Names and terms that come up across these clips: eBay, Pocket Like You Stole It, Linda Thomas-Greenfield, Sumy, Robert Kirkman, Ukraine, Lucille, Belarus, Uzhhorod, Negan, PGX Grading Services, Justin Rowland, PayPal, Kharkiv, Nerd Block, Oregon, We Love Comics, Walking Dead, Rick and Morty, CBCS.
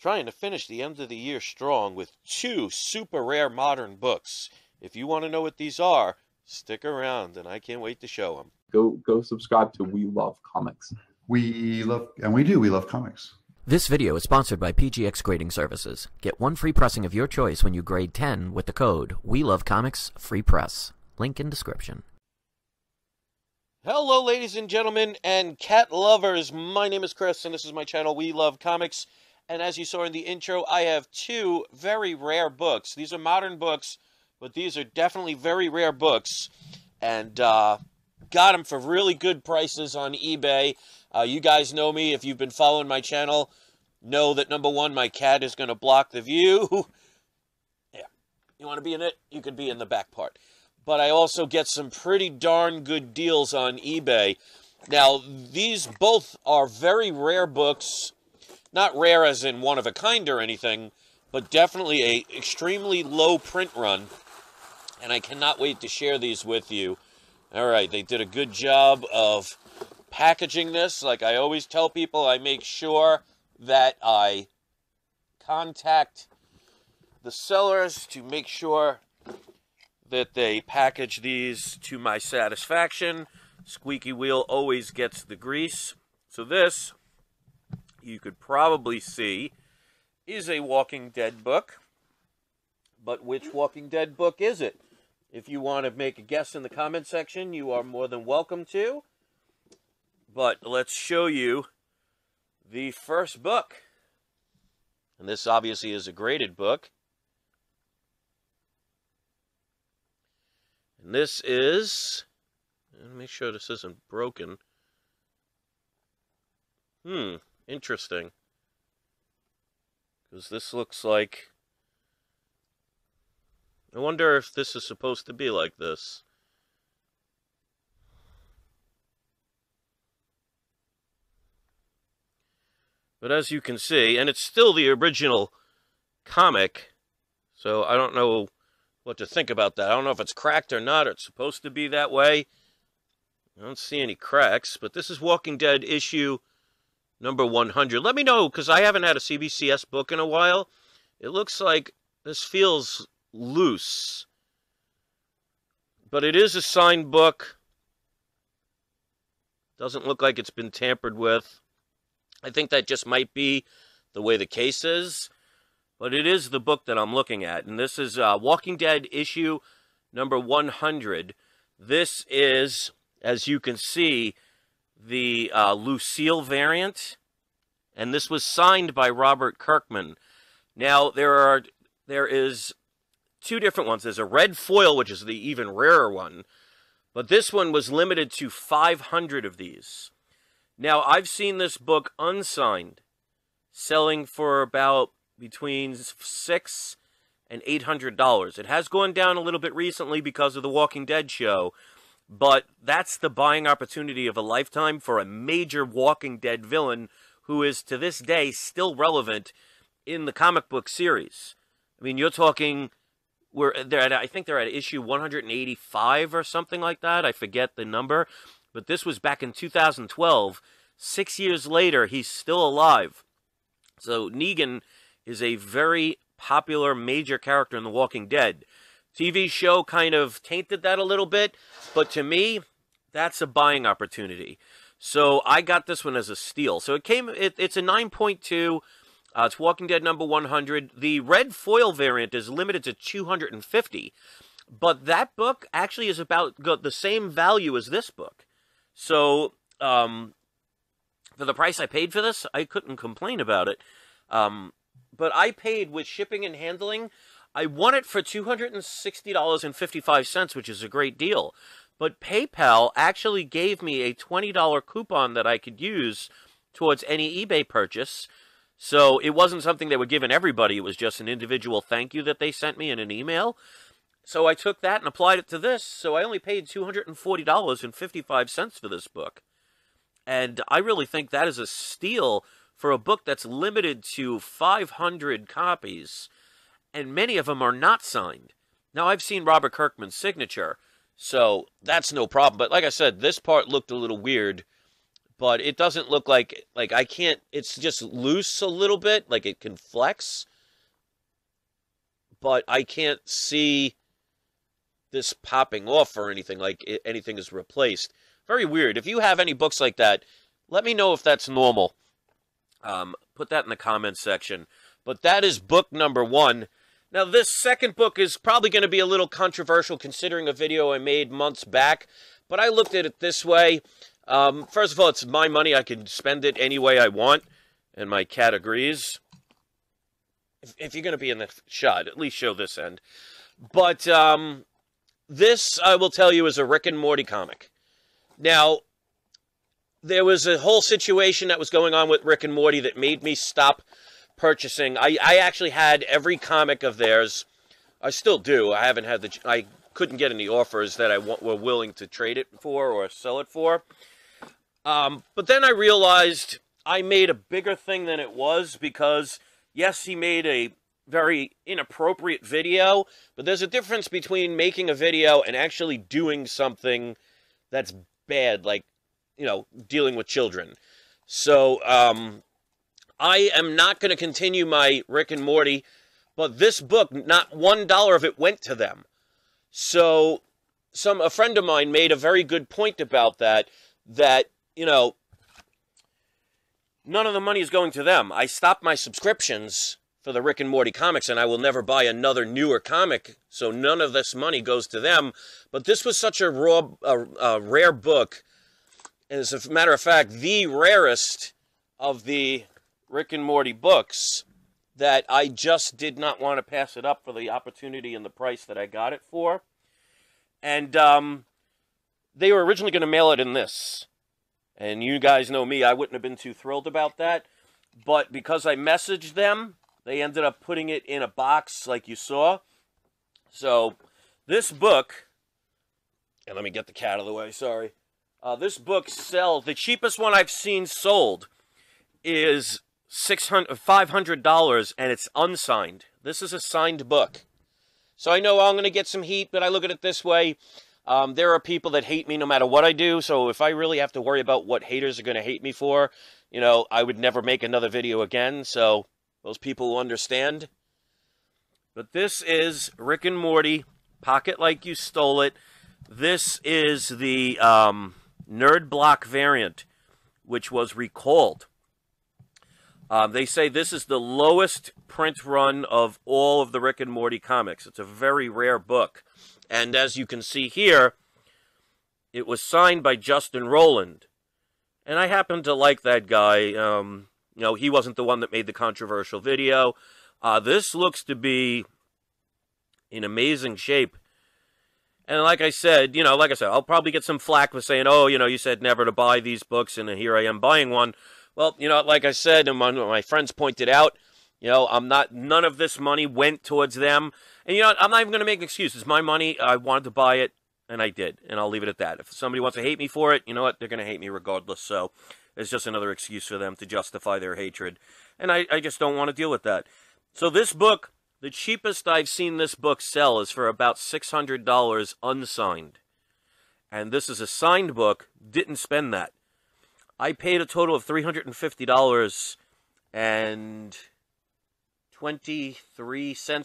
trying to finish the end of the year strong with 2 super rare modern books. If you want to know what these are, stick around, and I can't wait to show them. Go subscribe to We Love Comics. We love comics. This video is sponsored by PGX Grading Services. Get 1 free pressing of your choice when you grade 10 with the code WeLoveComicsFreePress. Link in description. Hello, ladies and gentlemen and cat lovers. My name is Chris, and this is my channel, We Love Comics. And as you saw in the intro, I have 2 very rare books. These are modern books, but these are definitely very rare books. And got them for really good prices on eBay. You guys know me, if you've been following my channel, know that #1, my cat is going to block the view. Yeah, you want to be in it? You could be in the back part. But I also get some pretty darn good deals on eBay. Now, these both are very rare books. Not rare as in one of a kind or anything, but definitely an extremely low print run. And I cannot wait to share these with you. All right, they did a good job of packaging this. Like I always tell people, I make sure that I contact the sellers to make sure that they package these to my satisfaction. Squeaky wheel always gets the grease. So this, you could probably see, is a Walking Dead book. But which Walking Dead book is it? If you want to make a guess in the comment section, you are more than welcome to. But let's show you the first book. And this obviously is a graded book. And this is, make sure this isn't broken. Interesting. Because this looks like, I wonder if this is supposed to be like this. But as you can see, and it's still the original comic, so I don't know what to think about that. I don't know if it's cracked or not, or it's supposed to be that way. I don't see any cracks, but this is Walking Dead issue number 100. Let me know, because I haven't had a CBCS book in a while. It looks like this feels loose. But it is a signed book. Doesn't look like it's been tampered with. I think that just might be the way the case is. But it is the book that I'm looking at. And this is Walking Dead issue number 100. This is, as you can see, the Lucille variant. And this was signed by Robert Kirkman. Now, there is 2 different ones. There's a red foil, which is the even rarer one. But this one was limited to 500 of these. Now, I've seen this book unsigned, selling for about between $600 and $800. It has gone down a little bit recently because of the Walking Dead show, but that's the buying opportunity of a lifetime for a major Walking Dead villain who is, to this day, still relevant in the comic book series. I mean, you're talking, I think they're at issue 185 or something like that. I forget the number. But this was back in 2012. 6 years later, he's still alive. So Negan is a very popular major character in The Walking Dead. TV show kind of tainted that a little bit, but to me, that's a buying opportunity. So I got this one as a steal. So it came, it's a 9.2. It's Walking Dead number 100. The red foil variant is limited to 250. But that book actually is about the same value as this book. So, for the price I paid for this, I couldn't complain about it. But I paid with shipping and handling. I won it for $260.55, which is a great deal. But PayPal actually gave me a $20 coupon that I could use towards any eBay purchase. So it wasn't something they were giving everybody. It was just an individual thank you that they sent me in an email. So I took that and applied it to this. So I only paid $240.55 for this book. And I really think that is a steal for a book that's limited to 500 copies. And many of them are not signed. Now, I've seen Robert Kirkman's signature, so that's no problem. But like I said, this part looked a little weird. but it doesn't look like, I can't, it's just loose a little bit, like it can flex, but I can't see this popping off or anything, like anything is replaced. Very weird. If you have any books like that, let me know if that's normal. Put that in the comments section. But that is book number one. Now, this second book is probably going to be a little controversial considering a video I made months back, but I looked at it this way. First of all, it's my money. I can spend it any way I want, and my cat agrees. If you're going to be in the shot, at least show this end. But this, I will tell you, is a Rick and Morty comic. Now, there was a whole situation that was going on with Rick and Morty that made me stop purchasing. I actually had every comic of theirs. I still do. I haven't had the, I couldn't get any offers that I were willing to trade it for or sell it for. But then I realized I made a bigger thing than it was, because yes, he made a very inappropriate video, but there's a difference between making a video and actually doing something that's bad, like, you know, dealing with children. So, I am not going to continue my Rick and Morty, but this book, not $1 of it went to them. So a friend of mine made a very good point about that, you know, none of the money is going to them. I stopped my subscriptions for the Rick and Morty comics, and I will never buy another newer comic, so none of this money goes to them. But this was such a, rare book, and as a matter of fact, the rarest of the Rick and Morty books, that I just did not want to pass it up for the opportunity and the price that I got it for. And they were originally going to mail it in this. And you guys know me, I wouldn't have been too thrilled about that. But because I messaged them, they ended up putting it in a box like you saw. So this book, and let me get the cat out of the way, sorry. This book sells, the cheapest one I've seen sold is $500, and it's unsigned. This is a signed book. So I know I'm going to get some heat, but I look at it this way. There are people that hate me no matter what I do, so if I really have to worry about what haters are going to hate me for, you know, I would never make another video again, so those people will understand. But this is Rick and Morty, Pocket Like You Stole It. This is the Nerd Block variant, which was recalled. They say this is the lowest print run of all of the Rick and Morty comics. It's a very rare book. And as you can see here, it was signed by Justin Rowland. And I happen to like that guy. You know, he wasn't the one that made the controversial video. This looks to be in amazing shape. And like I said, you know, like I said, I'll probably get some flack for saying, oh, you know, you said never to buy these books, and here I am buying one. Well, you know, like I said, and my friends pointed out, you know, none of this money went towards them. And, you know, I'm not even going to make excuses. My money, I wanted to buy it, and I did. And I'll leave it at that. If somebody wants to hate me for it, you know what? They're going to hate me regardless. So it's just another excuse for them to justify their hatred. And I just don't want to deal with that. So this book, the cheapest I've seen this book sell is for about $600 unsigned. And this is a signed book. Didn't spend that. I paid a total of $350.23,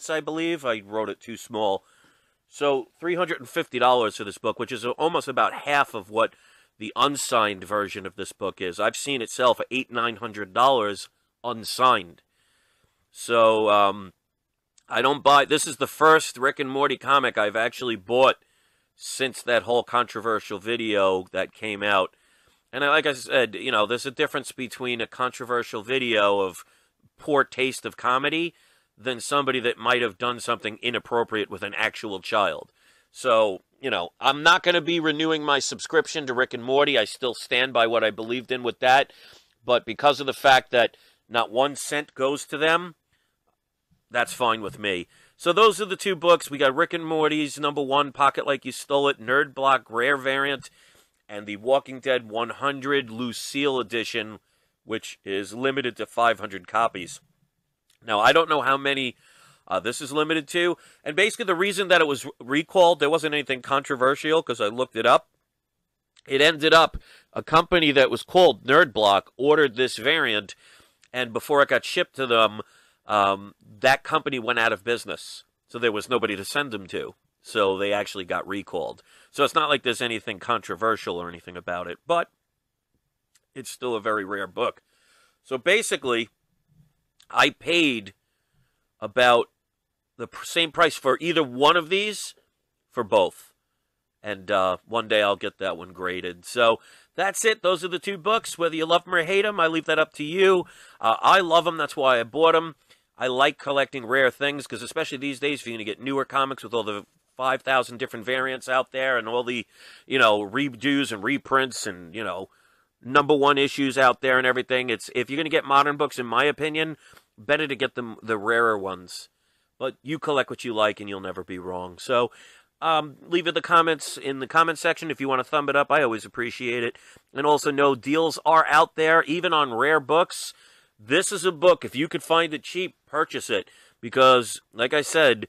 I believe. I wrote it too small. So $350 for this book, which is almost about half of what the unsigned version of this book is. I've seen it sell for $800-900 unsigned. So I don't buy. This is the first Rick and Morty comic I've actually bought since that whole controversial video that came out. And like I said, you know, there's a difference between a controversial video of poor taste of comedy than somebody that might have done something inappropriate with an actual child. So, you know, I'm not going to be renewing my subscription to Rick and Morty. I still stand by what I believed in with that. But because of the fact that not 1 cent goes to them, that's fine with me. So those are the two books. We got Rick and Morty's number one, Pocket Like You Stole It, Nerd Block, Rare Variant, and the Walking Dead 100 Lucille edition, which is limited to 500 copies. Now, I don't know how many this is limited to, and basically the reason that it was recalled, there wasn't anything controversial, because I looked it up. It ended up a company that was called Nerd Block ordered this variant, and before it got shipped to them, that company went out of business. So there was nobody to send them to. So they actually got recalled. So it's not like there's anything controversial or anything about it, but it's still a very rare book. So basically, I paid about the same price for either one of these, for both. And one day I'll get that one graded. So that's it. Those are the two books. Whether you love them or hate them, I leave that up to you. I love them. That's why I bought them. I like collecting rare things, because especially these days, if you're going to get newer comics with all the 5,000 different variants out there and all the, you know, redos and reprints and, you know, #1 issues out there and everything, it's, if you're going to get modern books, in my opinion, better to get them the rarer ones. But you collect what you like and you'll never be wrong. So leave it in the comment section if you want to thumb it up. I always appreciate it. And also know deals are out there, even on rare books. This is a book, if you could find it cheap, purchase it. Because, like I said,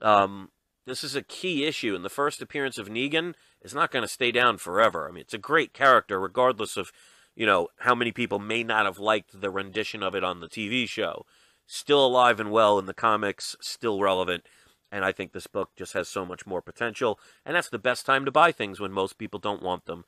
this is a key issue. And the first appearance of Negan is not going to stay down forever. I mean, it's a great character, regardless of, you know, how many people may not have liked the rendition of it on the TV show. Still alive and well in the comics, still relevant. And I think this book just has so much more potential. And that's the best time to buy things, when most people don't want them.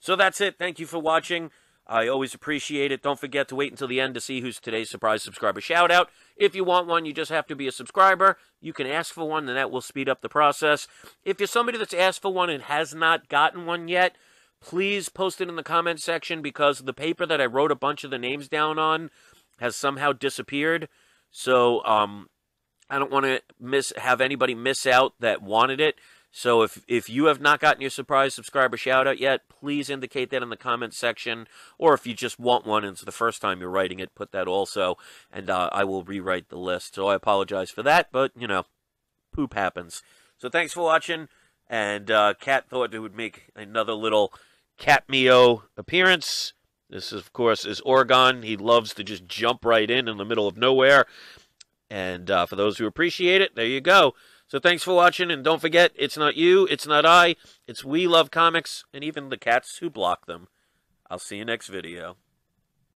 So that's it. Thank you for watching. I always appreciate it. Don't forget to wait until the end to see who's today's surprise subscriber shout-out. If you want one, you just have to be a subscriber. You can ask for one, and that will speed up the process. If you're somebody that's asked for one and has not gotten one yet, please post it in the comment section, because the paper that I wrote a bunch of the names down on has somehow disappeared. So I don't want to have anybody miss out that wanted it. So if you have not gotten your surprise subscriber shout-out yet, please indicate that in the comments section. Or if you just want one and it's the first time you're writing it, put that also. And I will rewrite the list. So I apologize for that, but, you know, poop happens. So thanks for watching. And Cat thought it would make another little Catmeo appearance. This, of course, is Oregon. He loves to just jump right in the middle of nowhere. And for those who appreciate it, there you go. So thanks for watching, and don't forget, it's not you, it's not I, it's we love comics, and even the cats who block them. I'll see you next video.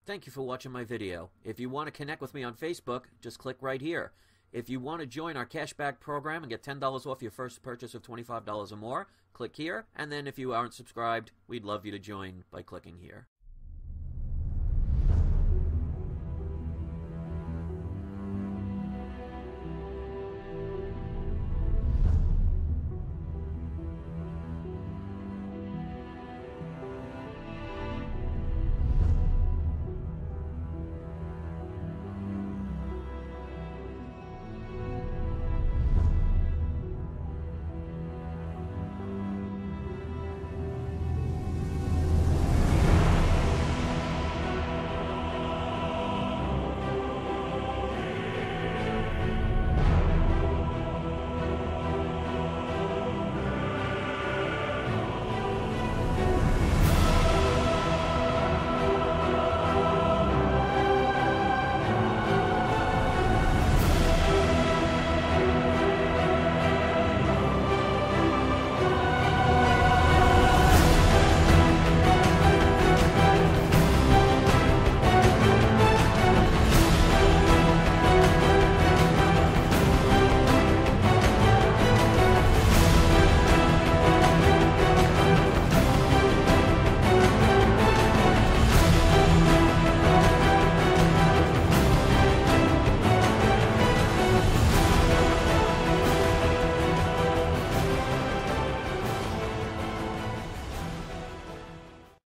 Thank you for watching my video. If you want to connect with me on Facebook, just click right here. If you want to join our cashback program and get $10 off your first purchase of $25 or more, click here. And then if you aren't subscribed, we'd love you to join by clicking here.